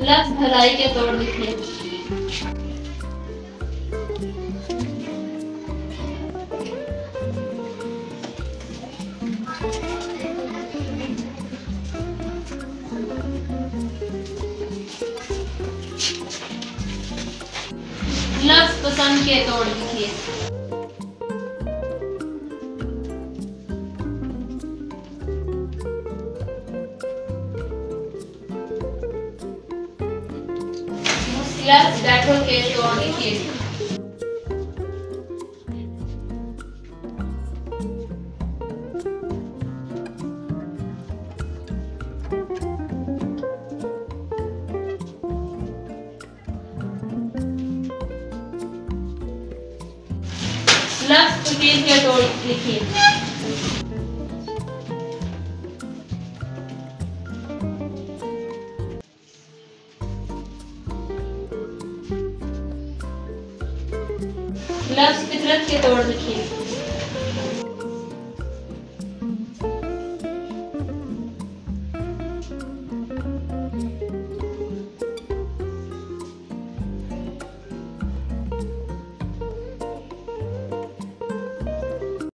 लफ्ज भलाई के तौर लिखे। लफ्ज पसंद के तौर लिखिए। बैठो के तौर लिखिए। लफ्ज़ तौकीद के तौर लिखिए। लफ्ज़ फितरत के तौर लिखिए।